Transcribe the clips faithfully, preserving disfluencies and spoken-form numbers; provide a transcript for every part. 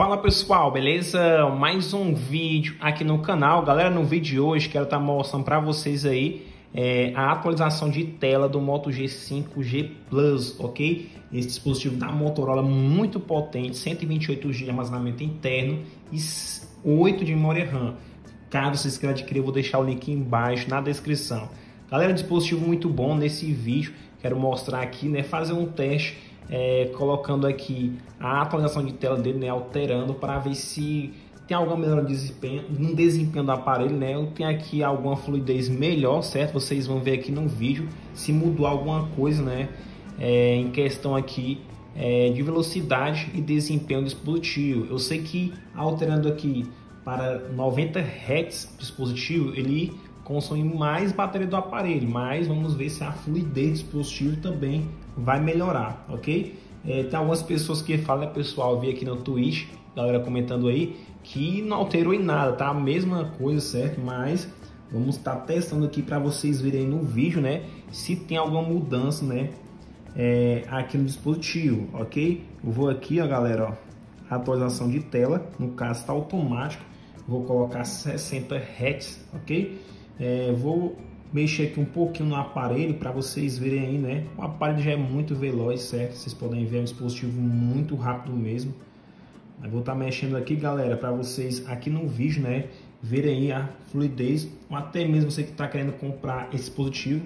Fala pessoal, beleza? Mais um vídeo aqui no canal. Galera, no vídeo de hoje quero estar mostrando para vocês aí é, a atualização de tela do Moto G cinco G Plus, ok? Esse dispositivo da Motorola muito potente, cento e vinte e oito gigas de armazenamento interno e oito de memória RAM. Caso vocês queiram adquirir, eu vou deixar o link embaixo na descrição. Galera, dispositivo muito bom. Nesse vídeo quero mostrar aqui, né, fazer um teste é, colocando aqui a atualização de tela dele, né, alterando para ver se tem alguma melhora no desempenho, no desempenho do aparelho, né, eu tenho aqui alguma fluidez melhor, certo? Vocês vão ver aqui no vídeo se mudou alguma coisa, né, é, em questão aqui é, de velocidade e desempenho do dispositivo. Eu sei que alterando aqui para noventa hertz dispositivo, ele consome mais bateria do aparelho, mas vamos ver se a fluidez do dispositivo também vai melhorar, ok? É, tem algumas pessoas que falam, né, pessoal, eu vi aqui no Twitch, galera comentando aí, que não alterou em nada, tá? A mesma coisa, certo? Mas vamos estar testando aqui para vocês verem no vídeo, né, se tem alguma mudança, né, é, aqui no dispositivo, ok? Eu vou aqui, ó, galera, ó, atualização de tela, no caso tá automático, vou colocar sessenta hertz, ok? É, vou mexer aqui um pouquinho no aparelho para vocês verem aí, né? O aparelho já é muito veloz, certo? Vocês podem ver, é um dispositivo muito rápido mesmo. Eu vou estar tá mexendo aqui, galera, para vocês aqui no vídeo, né, verem aí a fluidez, ou até mesmo você que está querendo comprar esse dispositivo,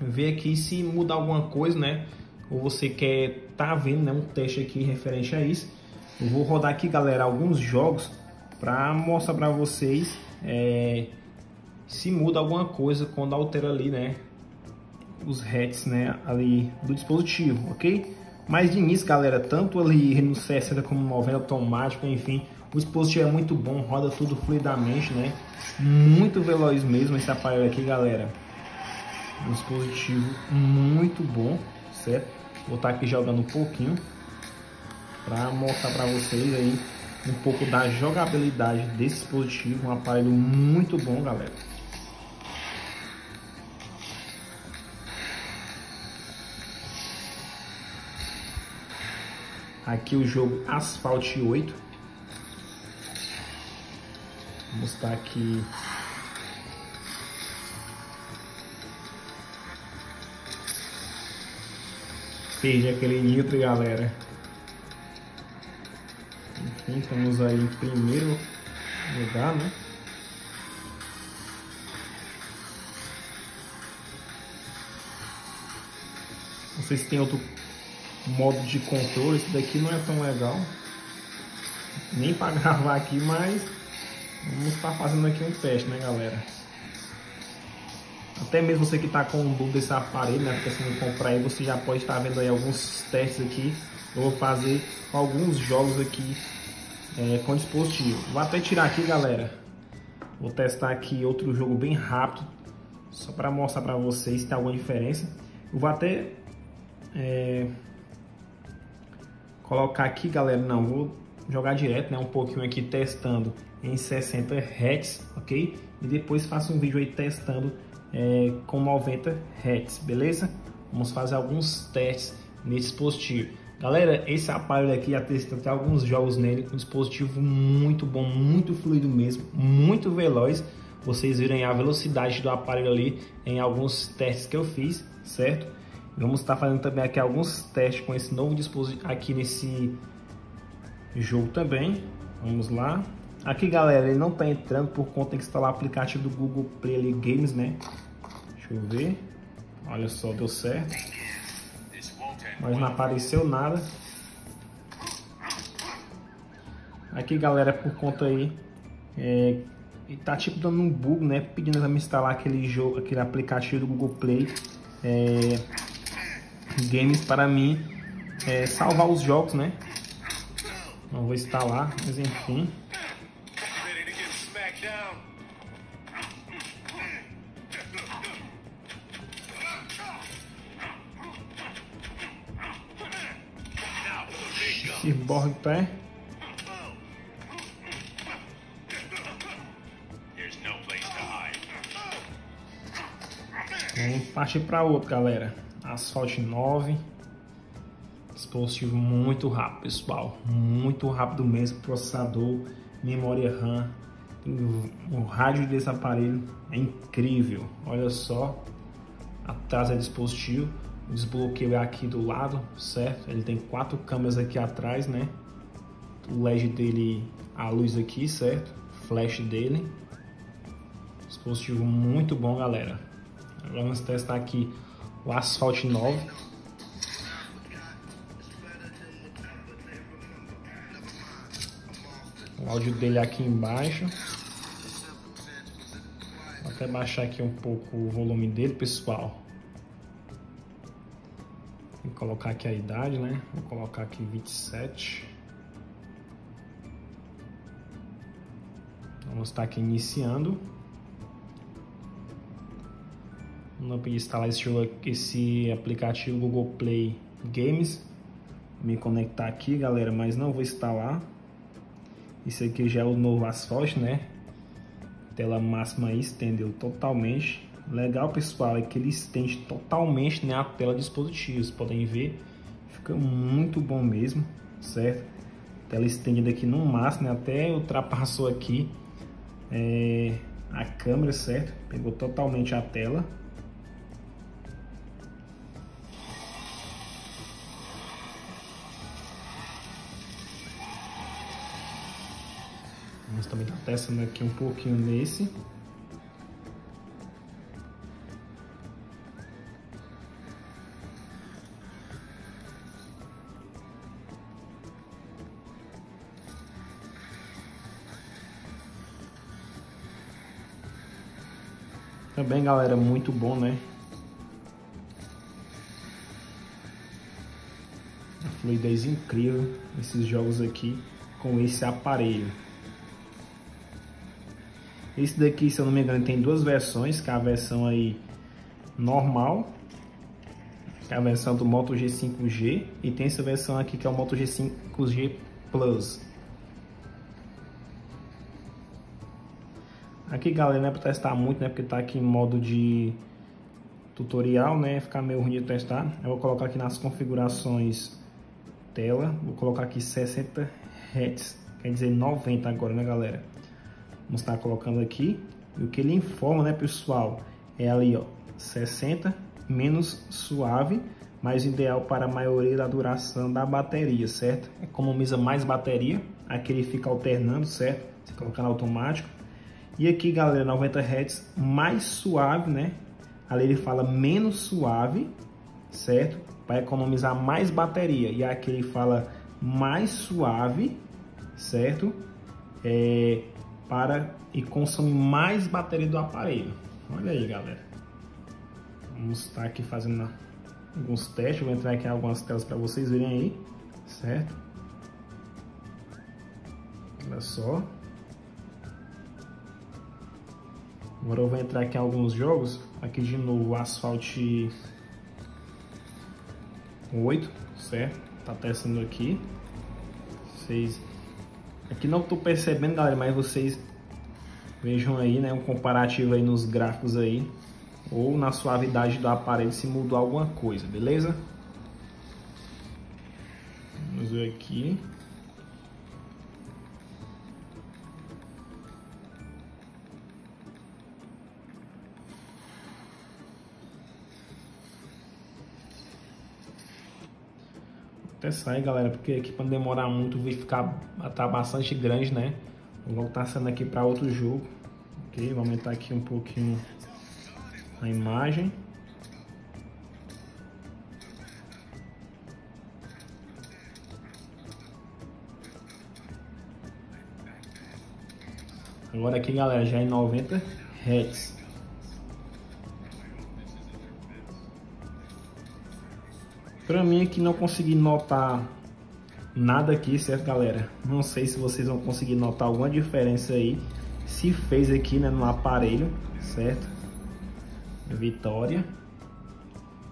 ver aqui se muda alguma coisa, né? Ou você quer tá vendo, né, um teste aqui referente a isso. Eu vou rodar aqui, galera, alguns jogos para mostrar para vocês é... se muda alguma coisa quando altera ali, né, os hertz, né, ali do dispositivo, ok? Mas de início, galera, tanto ali no sessenta como no noventa automático, enfim, o dispositivo é muito bom, roda tudo fluidamente, né, muito veloz mesmo esse aparelho aqui, galera. Um dispositivo muito bom, certo? Vou estar aqui jogando um pouquinho para mostrar para vocês aí um pouco da jogabilidade desse dispositivo, um aparelho muito bom, galera. Aqui o jogo Asphalt oito. Vou mostrar aqui. Veja aquele nitro, galera. Enfim, estamos aí em primeiro lugar, né? Não sei se tem outro modo de controle, isso daqui não é tão legal nem para gravar aqui, mas vamos estar fazendo aqui um teste, né, galera? Até mesmo você que está com dúvida desse aparelho, né, porque se não comprar aí, você já pode estar vendo aí alguns testes aqui. Eu vou fazer alguns jogos aqui é, com dispositivo. Vou até tirar aqui, galera. Vou testar aqui outro jogo bem rápido, só para mostrar para vocês se tem alguma diferença. Eu vou até é, colocar aqui, galera. Não, vou jogar direto, né, um pouquinho aqui testando em sessenta hertz, ok? E depois faço um vídeo aí testando é, com noventa hertz, beleza? Vamos fazer alguns testes nesse dispositivo. Galera, esse aparelho aqui, já testei até alguns jogos nele, um dispositivo muito bom, muito fluido mesmo, muito veloz. Vocês viram a velocidade do aparelho ali em alguns testes que eu fiz, certo? Vamos estar fazendo também aqui alguns testes com esse novo dispositivo aqui nesse jogo também. Vamos lá. Aqui, galera, ele não está entrando por conta de instalar o aplicativo do Google Play ali, Games, né? Deixa eu ver. Olha só, deu certo. Mas não apareceu nada. Aqui, galera, por conta aí é, tá tipo dando um bug, né, pedindo pra me instalar aquele jogo, aquele aplicativo do Google Play é, Games, para mim é, salvar os jogos, né. Não vou instalar, mas enfim. E borra o pé. Vamos partir para outro, galera. Asphalt nove. dispositivo muito rápido, pessoal, muito rápido mesmo. Processador, memória RAM, o rádio desse aparelho é incrível. Olha só, atrás é dispositivo, o desbloqueio é aqui do lado, certo? Ele tem quatro câmeras aqui atrás, né? O L E D dele, a luz aqui, certo? Flash dele. Dispositivo muito bom, galera. Agora vamos testar aqui o Asphalt nove. O áudio dele aqui embaixo. Vou até baixar aqui um pouco o volume dele, pessoal. Vou colocar aqui a idade, né? Vou colocar aqui vinte e sete. Vamos estar aqui iniciando. Vamos instalar esse, esse aplicativo Google Play Games. Vou me conectar aqui, galera, mas não vou instalar. Isso aqui já é o novo Asphalt, né? Tela máxima aí, estendeu totalmente. Legal, pessoal, é que ele estende totalmente, né, a tela de dispositivos. Podem ver, fica muito bom mesmo, certo? Tela estendida aqui no máximo, né? Até ultrapassou aqui é, a câmera, certo? Pegou totalmente a tela. Vamos também estar testando aqui um pouquinho nesse. Também, galera, muito bom, né? A fluidez incrível esses jogos aqui com esse aparelho. Esse daqui, se eu não me engano, tem duas versões, que é a versão aí normal, que é a versão do Moto G cinco G, e tem essa versão aqui que é o Moto G cinco G Plus. Aqui, galera, não é pra testar muito, né? Porque tá aqui em modo de tutorial, né? Ficar meio ruim de testar. Eu vou colocar aqui nas configurações tela. Vou colocar aqui sessenta hertz. Quer dizer, noventa agora, né, galera? Vamos estar colocando aqui. E o que ele informa, né, pessoal? É ali, ó. sessenta, menos suave, mais ideal para a maioria da duração da bateria, certo? Economiza mais bateria. Aqui ele fica alternando, certo? Você colocar no automático. E aqui, galera, noventa hertz, mais suave, né? Ali ele fala menos suave, certo? Para economizar mais bateria. E aqui ele fala mais suave, certo? É, para e consome mais bateria do aparelho. Olha aí, galera. Vamos estar aqui fazendo alguns testes. Vou entrar aqui em algumas telas para vocês verem aí, certo? Olha só. Agora eu vou entrar aqui em alguns jogos, aqui de novo, Asphalt oito, certo? Tá testando aqui. Vocês... Aqui não tô percebendo, galera, mas vocês vejam aí, né, um comparativo aí nos gráficos aí, ou na suavidade do aparelho, se mudou alguma coisa, beleza? Vamos ver aqui. Até sair, galera, porque aqui para não demorar muito o vídeo ficar, tá bastante grande, né? Vou voltar saindo aqui para outro jogo. Ok, vou aumentar aqui um pouquinho a imagem. Agora aqui, galera, já é em noventa hertz. Pra mim aqui não consegui notar nada aqui, certo, galera? Não sei se vocês vão conseguir notar alguma diferença aí. Se fez aqui, né, no aparelho, certo? Vitória.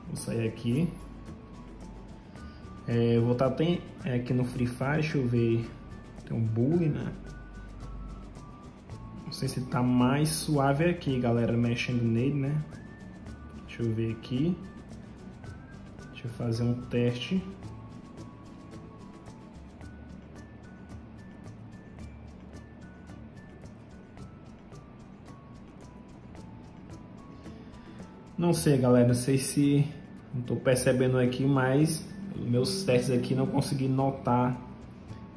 Vou sair aqui. É, vou estar tem, é, aqui no Free Fire, deixa eu ver. Tem um bug, né? Não sei se tá mais suave aqui, galera, mexendo nele, né? Deixa eu ver aqui. Fazer um teste. Não sei, galera, não sei se não tô percebendo aqui, mas meus testes aqui não consegui notar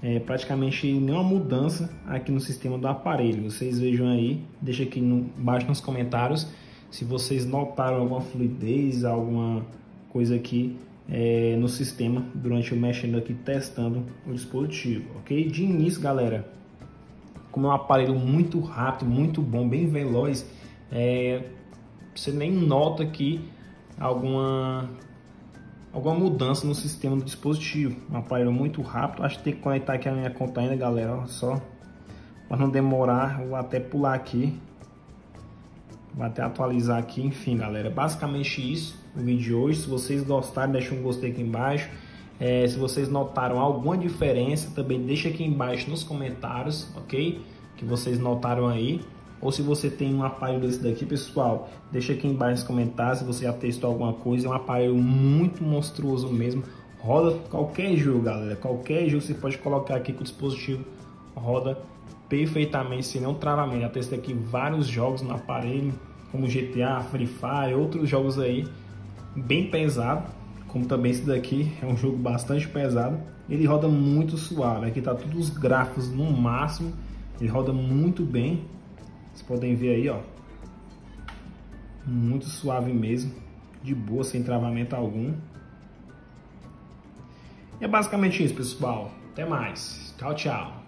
é, praticamente nenhuma mudança aqui no sistema do aparelho. Vocês vejam aí, deixa aqui no, embaixo nos comentários se vocês notaram alguma fluidez, alguma coisa aqui é, no sistema durante eu mexendo aqui, testando o dispositivo, ok? De início, galera, como é um aparelho muito rápido, muito bom, bem veloz, é, você nem nota aqui alguma, alguma mudança no sistema do dispositivo. Um aparelho muito rápido. Acho que tem que conectar aqui a minha conta ainda, galera, olha só, para não demorar. Vou até pular aqui, vou até atualizar aqui. Enfim, galera, basicamente isso o vídeo de hoje. Se vocês gostaram, deixa um gostei aqui embaixo. É, se vocês notaram alguma diferença, também deixa aqui embaixo nos comentários, ok? Que vocês notaram aí. Ou se você tem um aparelho desse daqui, pessoal, deixa aqui embaixo nos comentários se você já testou alguma coisa. É um aparelho muito monstruoso mesmo. Roda qualquer jogo, galera. Qualquer jogo você pode colocar aqui que o dispositivo roda perfeitamente, sem nenhum travamento. Já testei aqui vários jogos no aparelho, como G T A, Free Fire, outros jogos aí, bem pesado. Como também esse daqui, é um jogo bastante pesado. Ele roda muito suave. Aqui tá todos os gráficos no máximo. Ele roda muito bem. Vocês podem ver aí, ó, muito suave mesmo, de boa, sem travamento algum. E é basicamente isso, pessoal. Até mais. Tchau, tchau.